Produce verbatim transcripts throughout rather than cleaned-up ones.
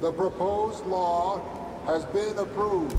The proposed law has been approved.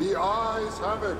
The eyes have it.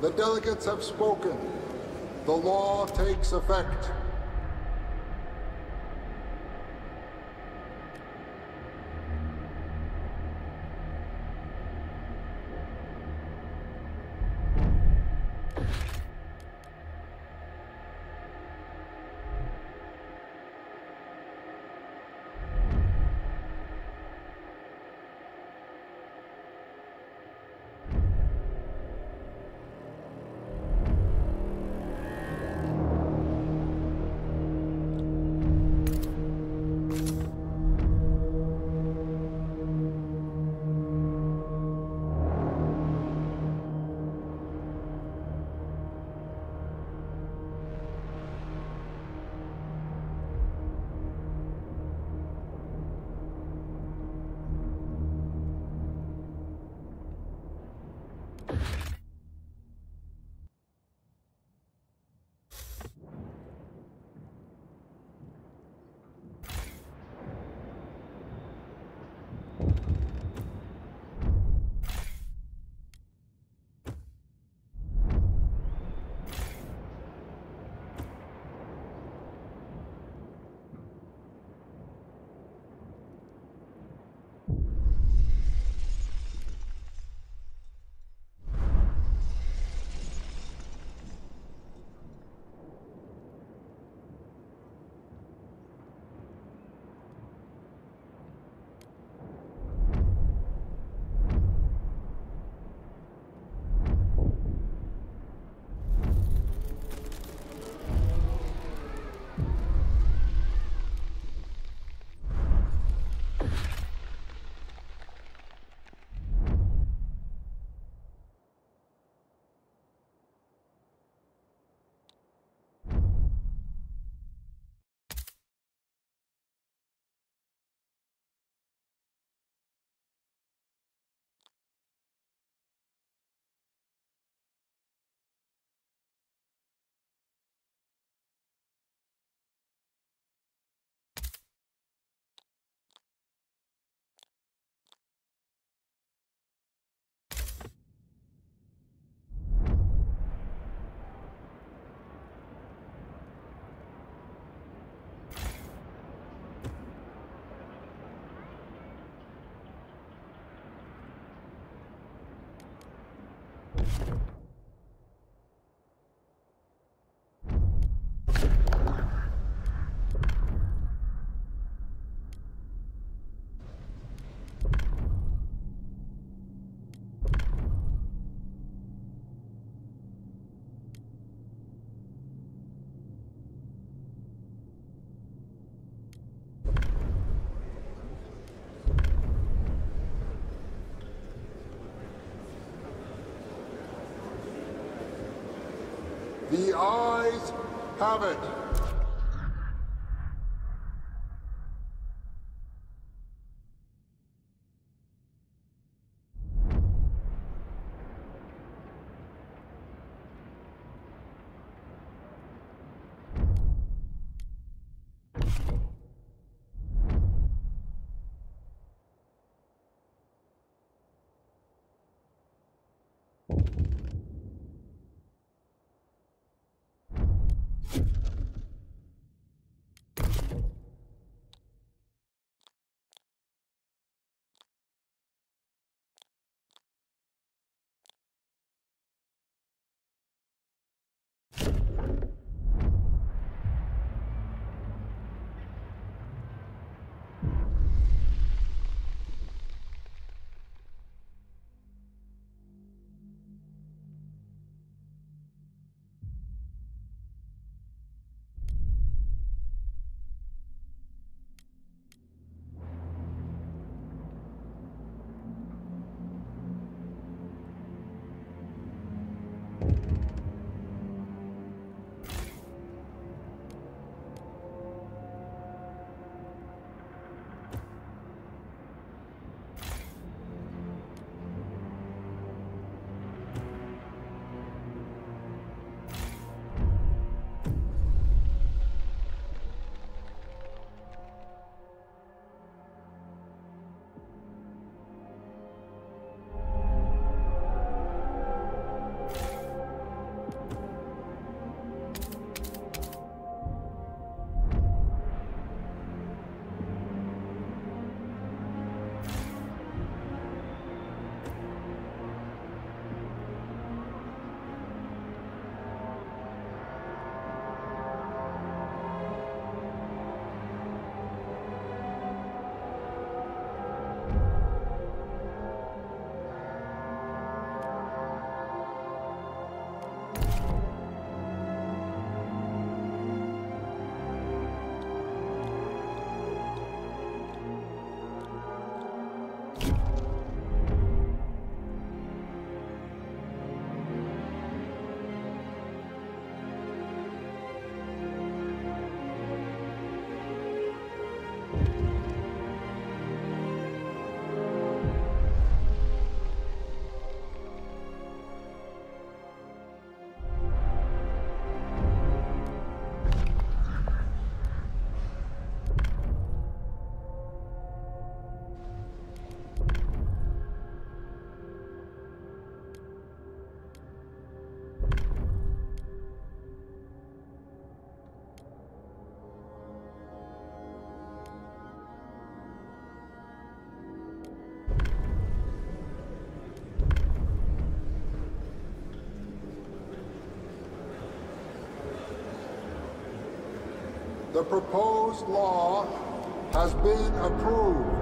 The delegates have spoken. The law takes effect. The eyes have it. The proposed law has been approved.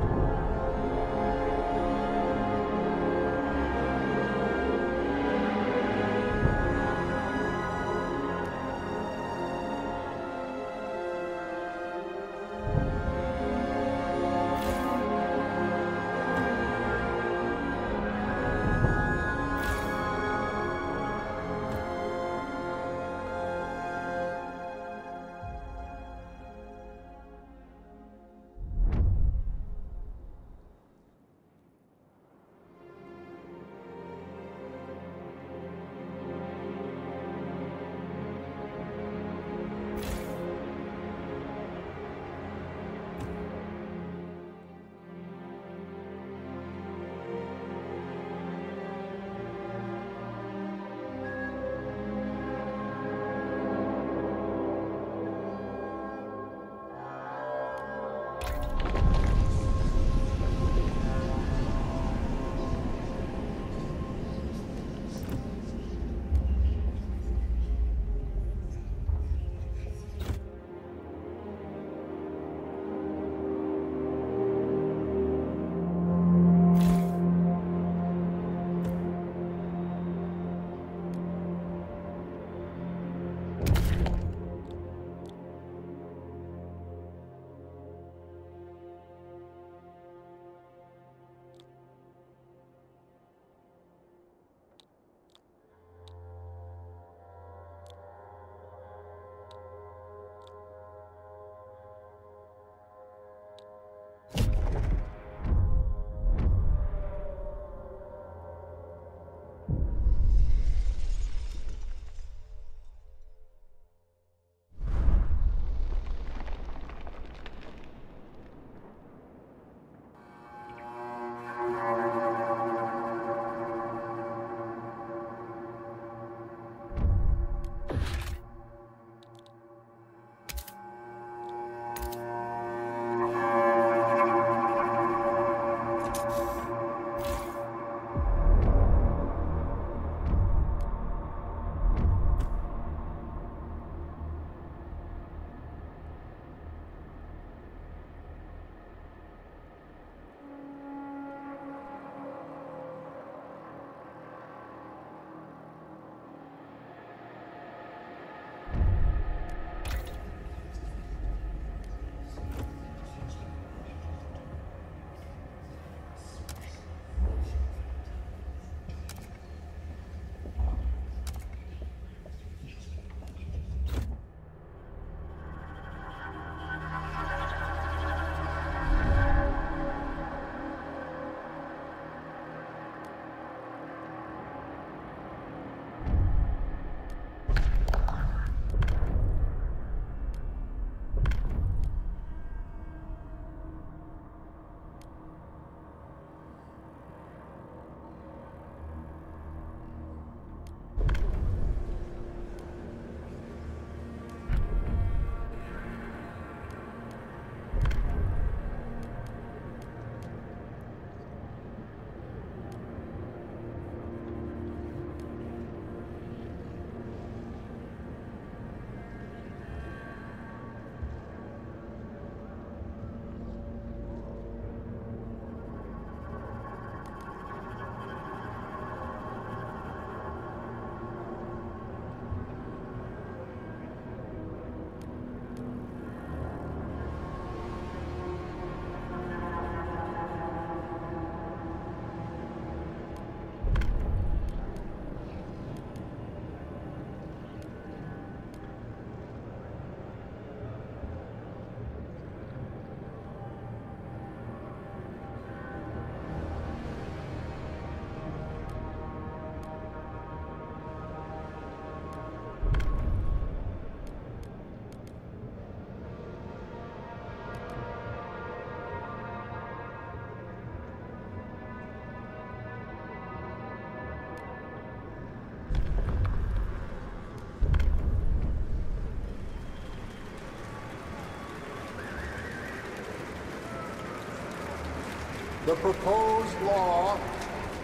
The proposed law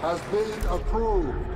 has been approved.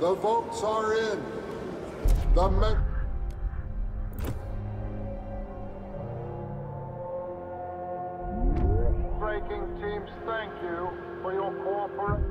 The votes are in. The me- Breaking teams, thank you for your cooperation.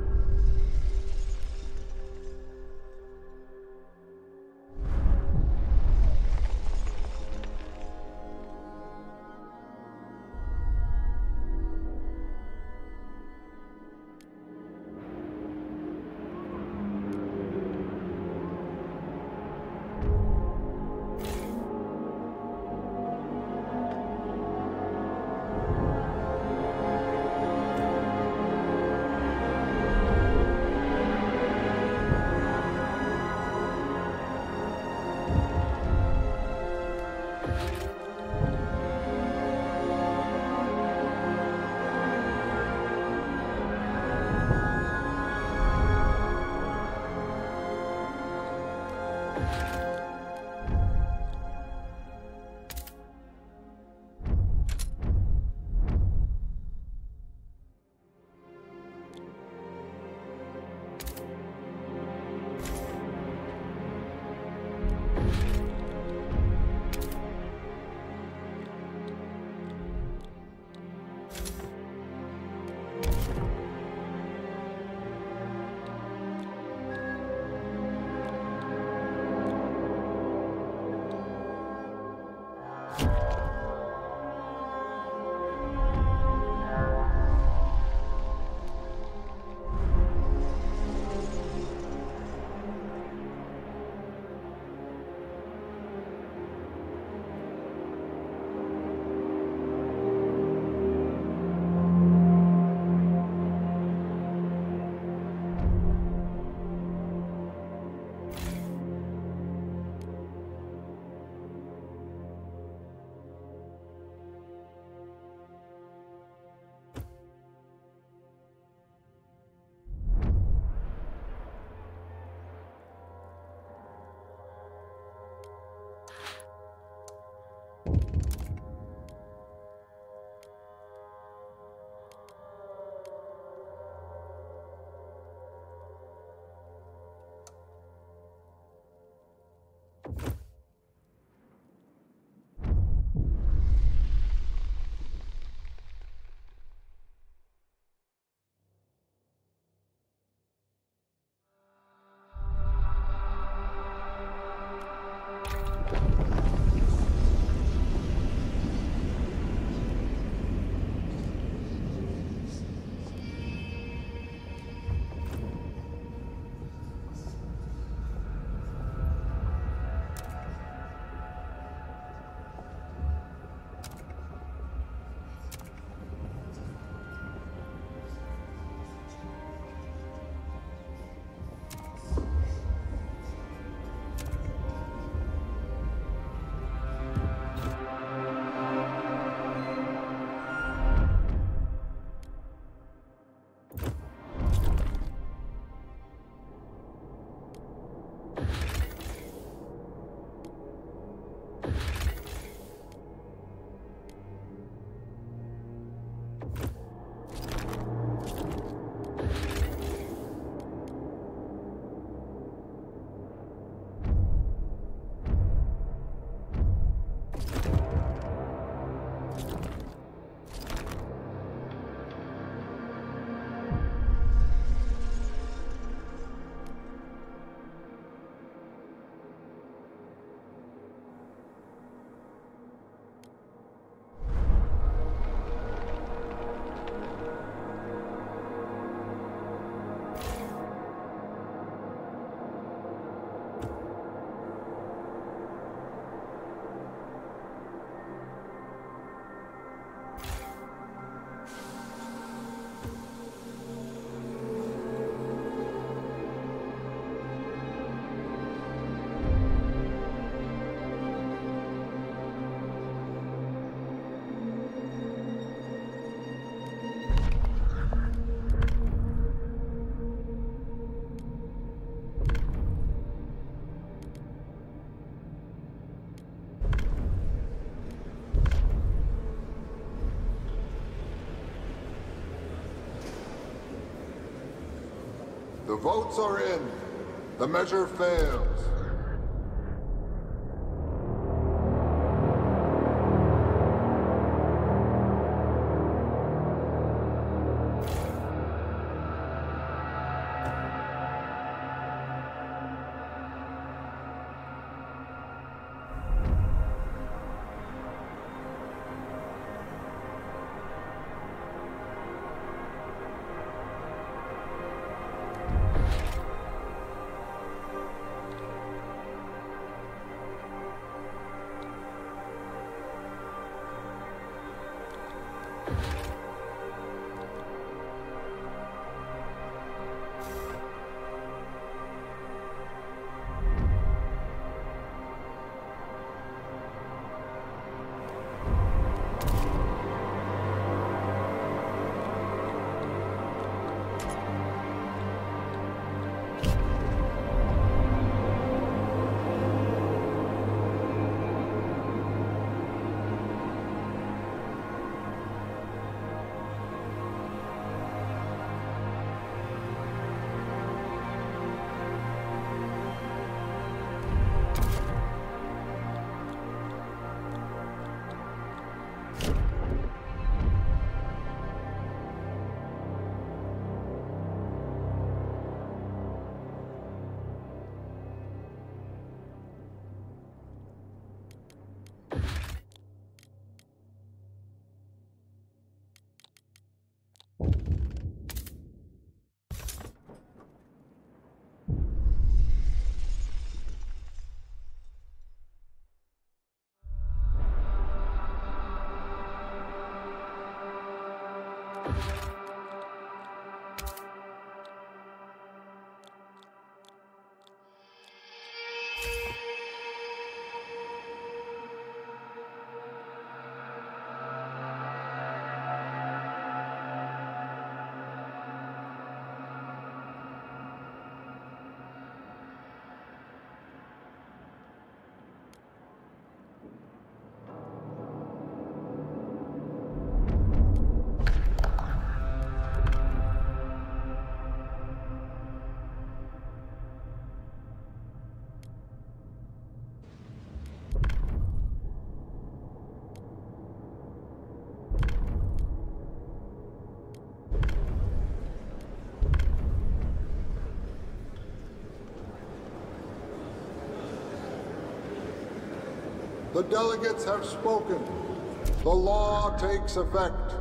The votes are in. The measure fails. The delegates have spoken. The law takes effect.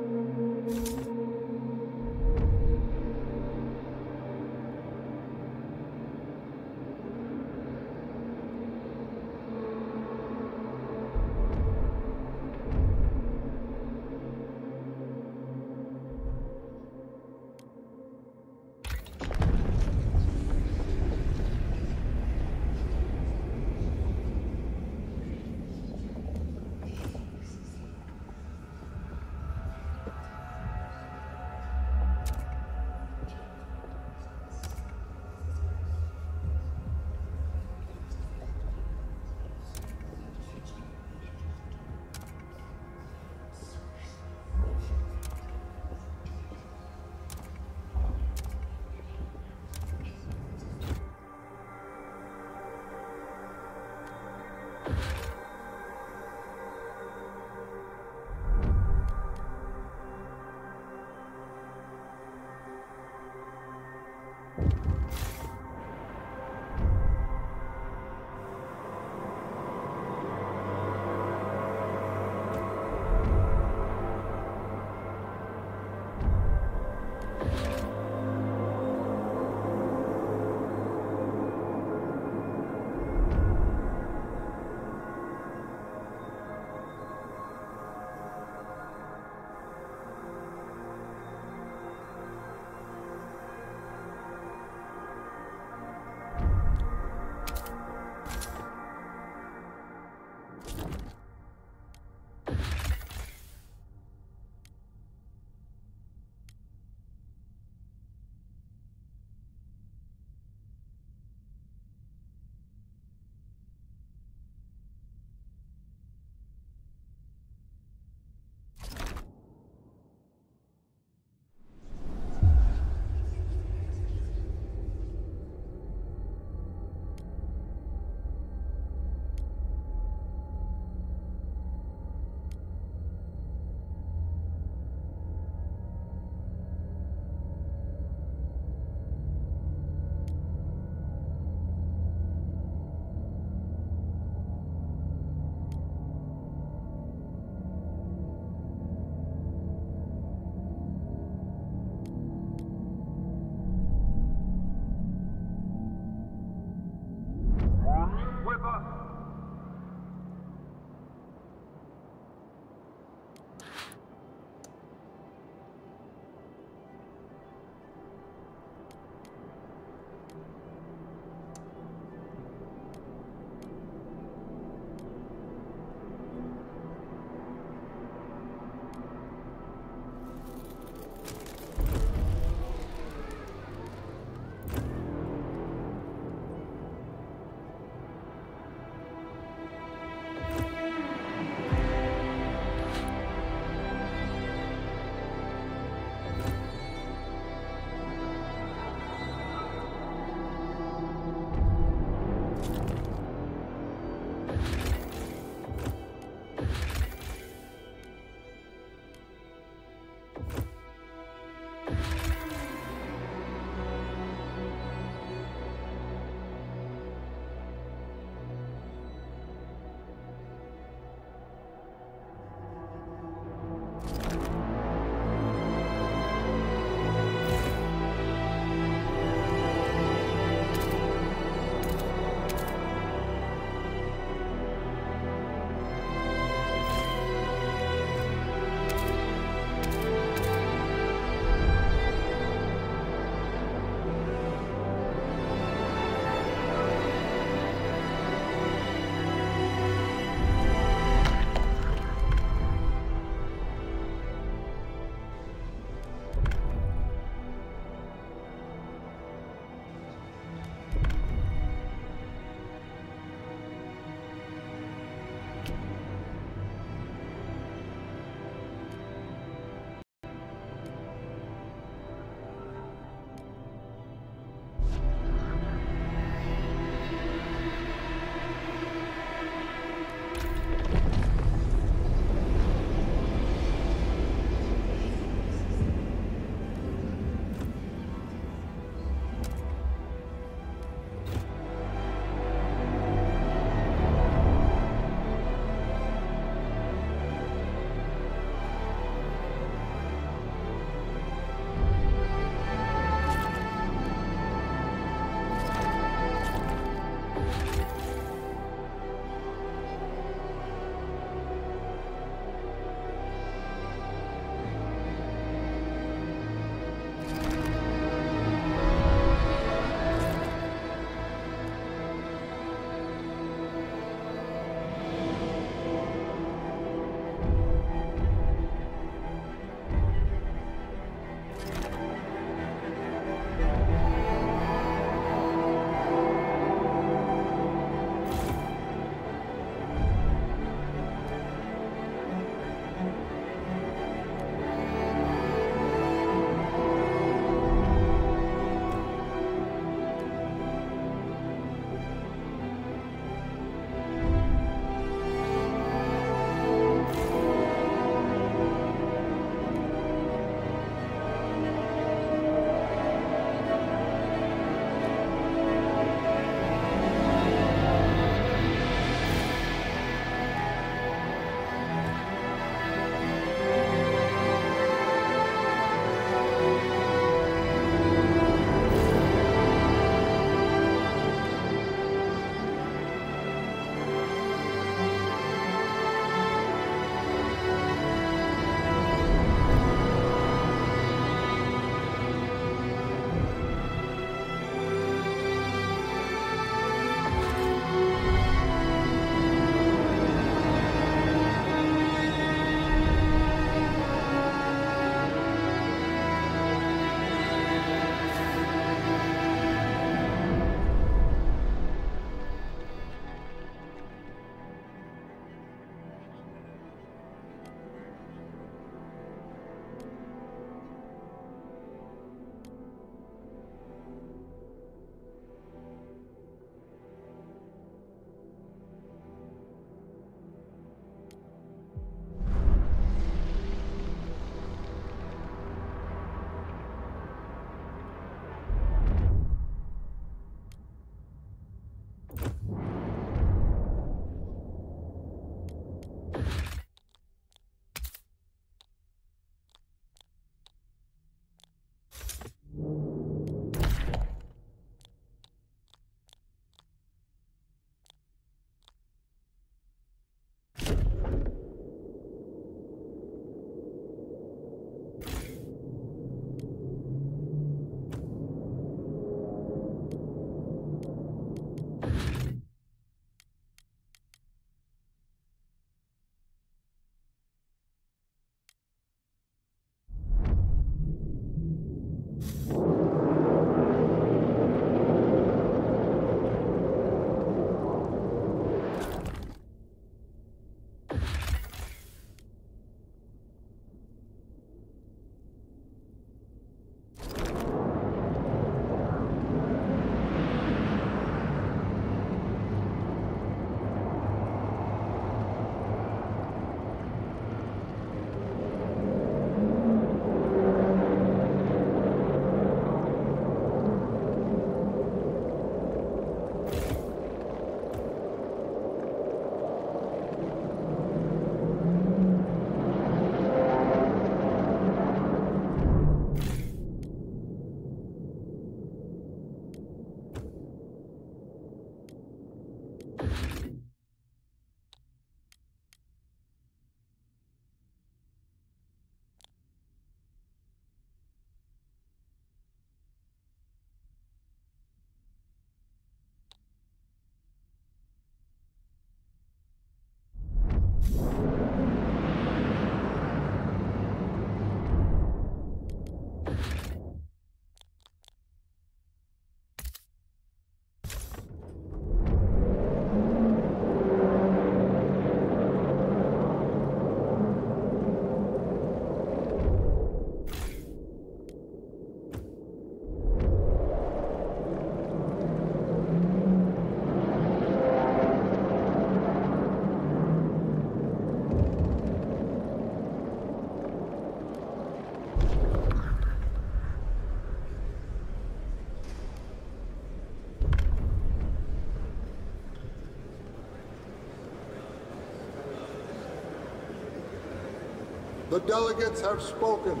The delegates have spoken.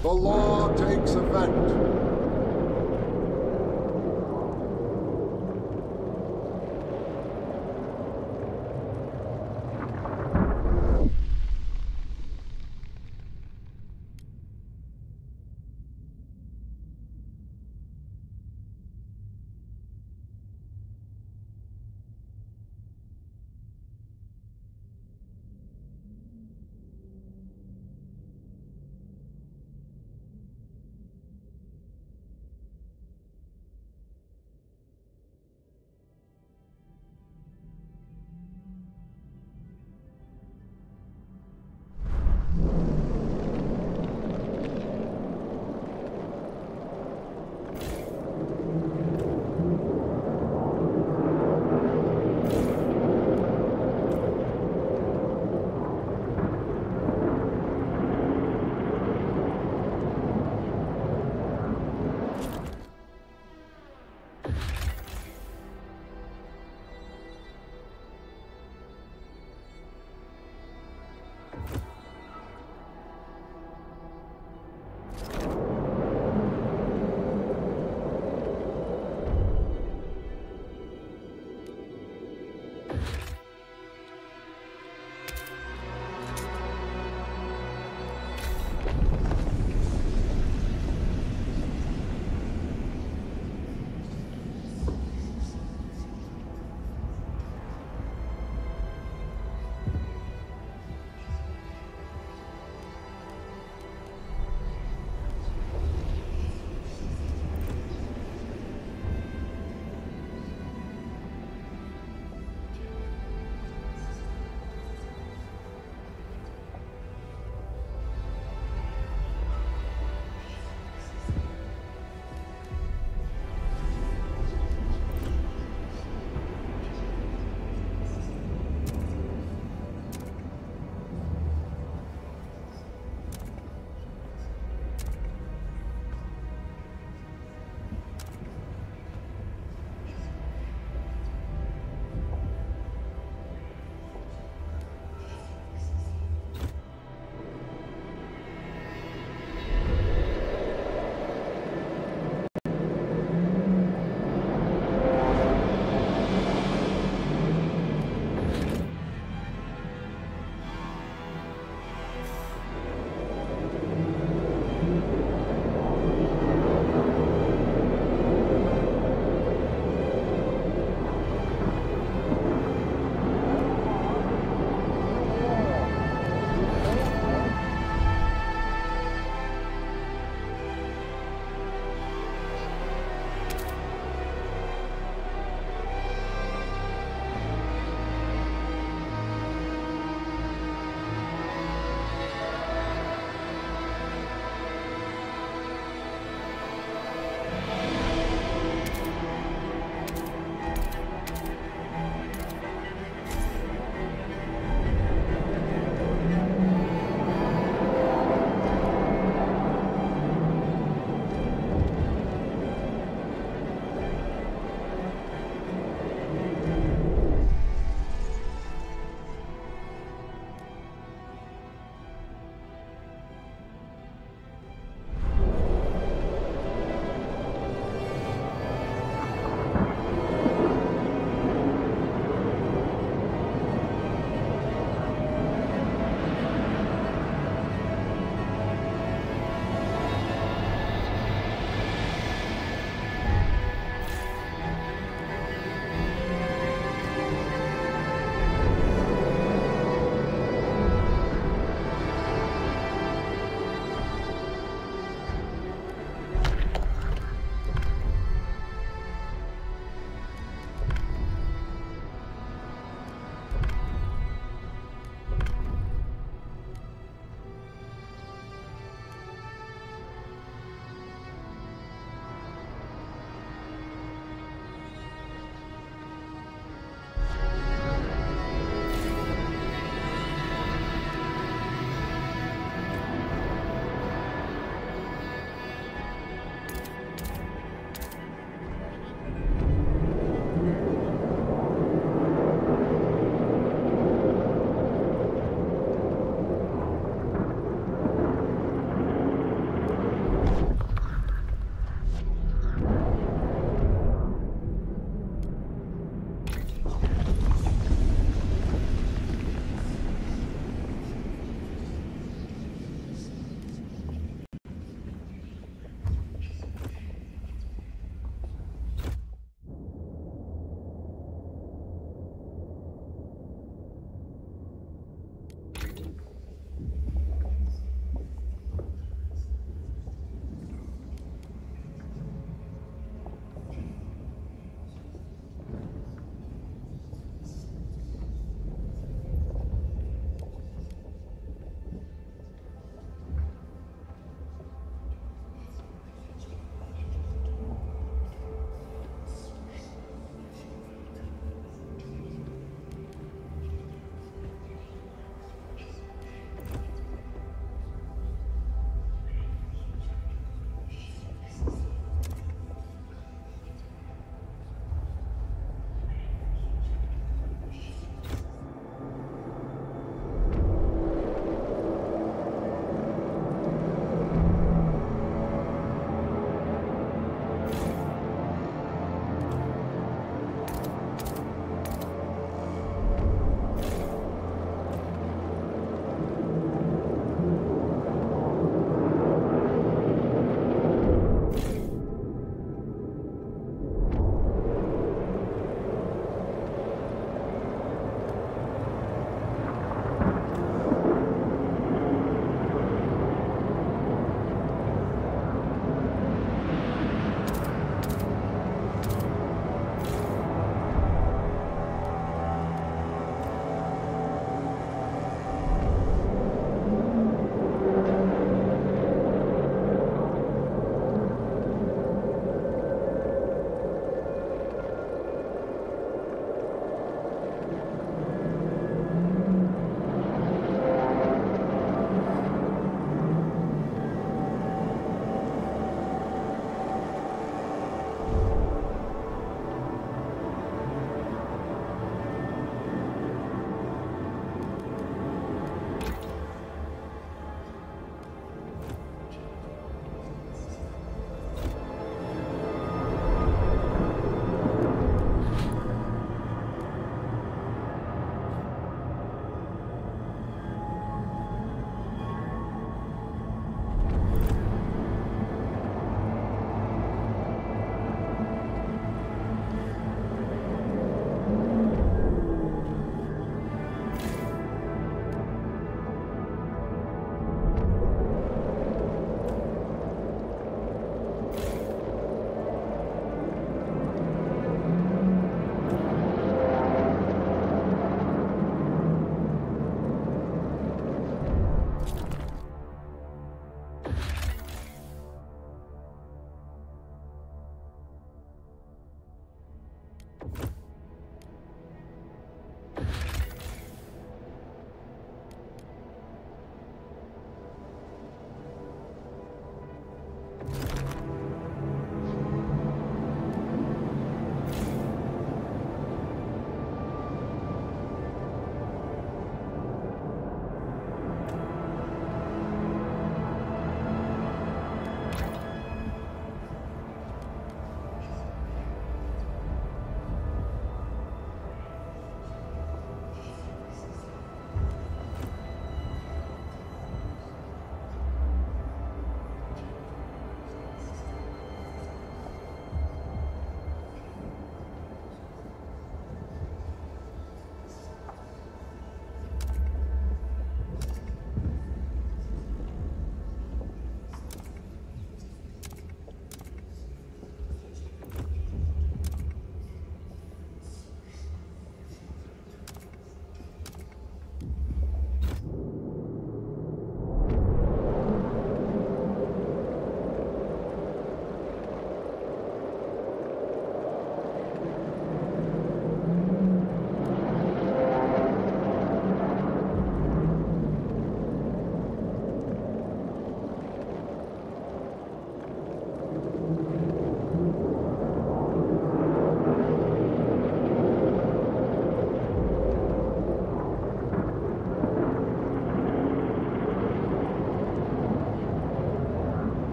The law takes effect.